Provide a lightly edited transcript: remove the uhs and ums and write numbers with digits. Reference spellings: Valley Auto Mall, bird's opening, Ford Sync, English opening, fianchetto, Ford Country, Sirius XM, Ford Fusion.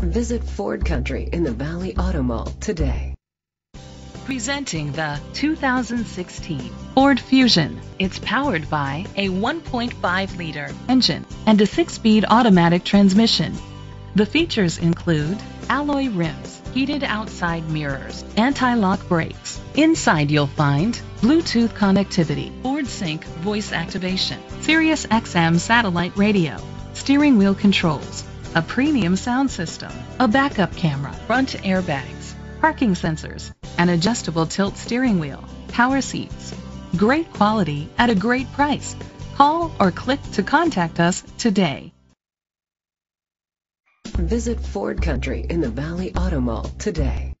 Visit Ford Country in the Valley Auto Mall today. Presenting the 2016 Ford Fusion. It's powered by a 1.5-liter engine and a 6-speed automatic transmission. The features include alloy rims, heated outside mirrors, anti-lock brakes. Inside you'll find Bluetooth connectivity, Ford Sync voice activation, Sirius XM satellite radio, steering wheel controls, a premium sound system, a backup camera, front airbags, parking sensors, an adjustable tilt steering wheel, power seats. Great quality at a great price. Call or click to contact us today. Visit Ford Country in the Valley Auto Mall today.